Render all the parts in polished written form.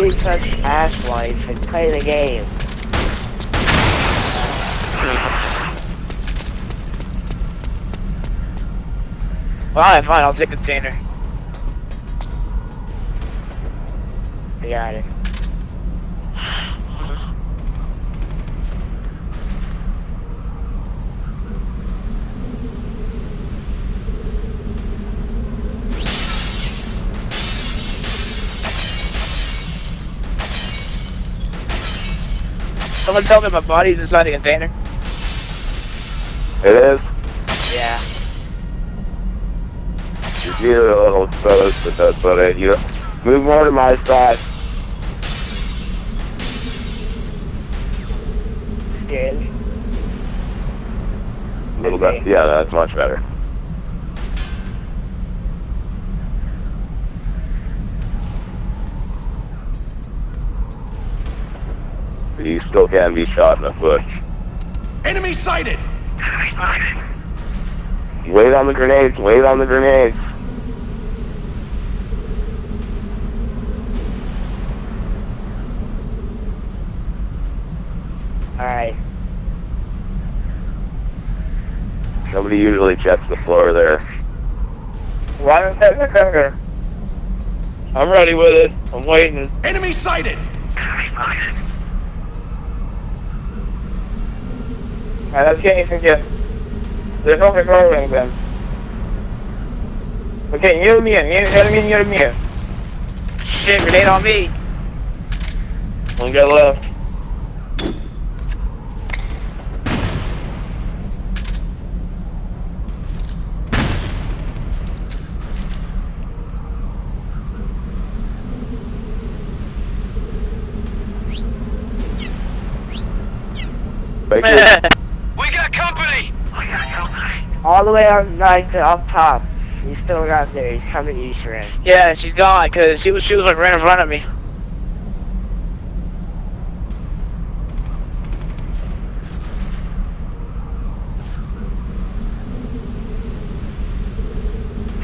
be such asswives and play the game. Alright, fine, I'll take the container. You got it. Someone tell me my body's inside the container. It is? Yeah. You see the little fellas, but that's what I do. Move more to my side. Scared? A little bit. Yeah, that's much better. You still can be shot in the bush. Enemy sighted! Wait on the grenades, wait on the grenades. Alright. Somebody usually checks the floor there. Why don't they look under? I'm ready with it. I'm waiting. Enemy sighted! Alright, let's get anything here. There's no controlling them. Okay, near me. Shit, grenade on me. One guy left. Thank you. All the way on, like, up top. He's still not there. He's coming to East Rim. Yeah, she's gone, because she was like, right in front of me.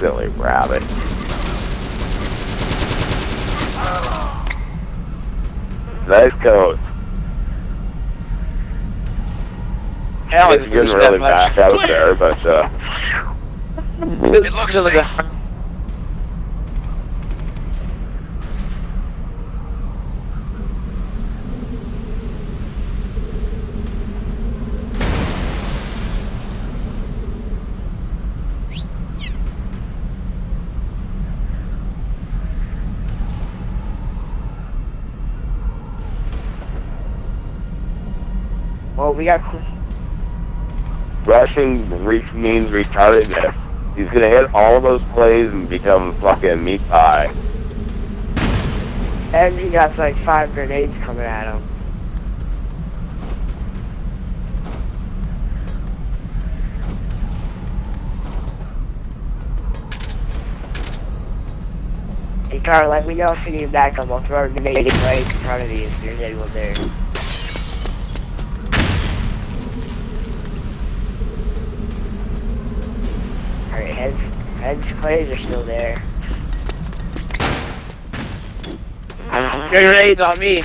Silly rabbit. Nice coat. It didn't really back out there, but it looks like a... Well, we got... Rushing means retardedness. He's gonna hit all of those plays and become fucking meat pie. And he got like 5 grenades coming at him. Hey Carl, let me know if you need backup. I'll throw a grenade right in front of you if you're able there. Ed's plays are still there. Your raids on me.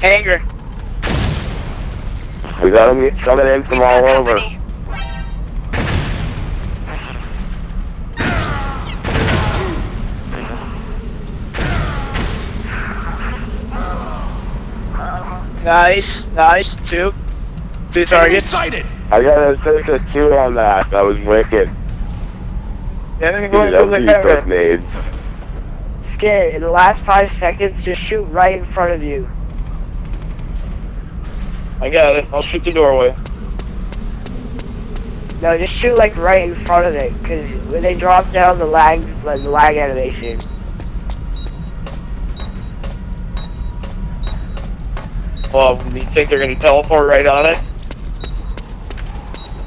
Hanger. We got him coming in from all over. Nice. Two targets. I got a 6-2 on that. That was wicked. Dude, that was these grenades. Scared. In the last 5 seconds, just shoot right in front of you. I got it. I'll shoot the doorway. No, just shoot like right in front of it, because when they drop down, the lag animation. Well, you think they're gonna teleport right on it?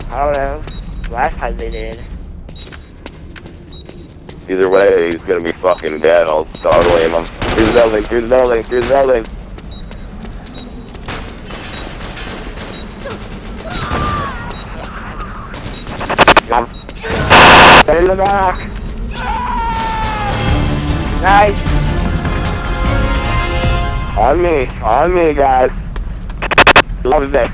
I don't know. Last time they did. Either way, he's gonna be fucking dead. I'll start away him. Here's the building. Get in the back. Nice. On me guys. Love that.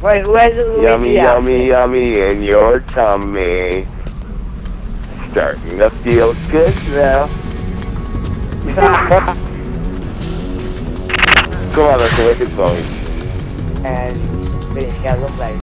Wait, where's the Yummy, yummy, yummy in your tummy. Starting to feel good now. Come on, let's make it funny. And we can look like